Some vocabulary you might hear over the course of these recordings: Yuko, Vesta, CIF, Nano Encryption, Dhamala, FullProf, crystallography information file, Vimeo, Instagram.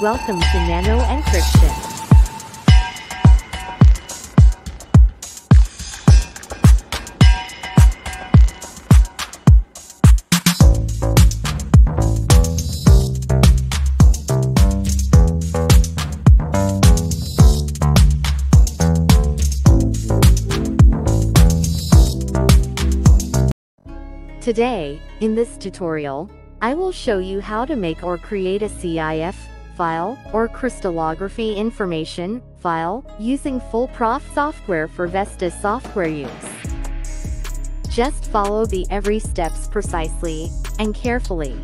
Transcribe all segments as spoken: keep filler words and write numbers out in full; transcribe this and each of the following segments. Welcome to Nano Encryption. Today, in this tutorial, I will show you how to make or create a C I F file or crystallography information file using FullProf software for Vesta software use. Just follow the every steps precisely and carefully.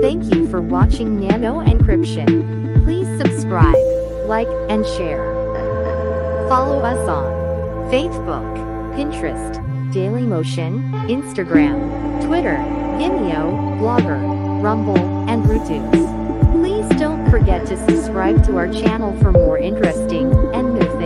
Thank you for watching Nano Encryption. Please subscribe, like, and share. Follow us on Facebook, Pinterest, Dailymotion, Instagram, Twitter, Vimeo, Blogger, Rumble, and Rootunes. Please don't forget to subscribe to our channel for more interesting and new things.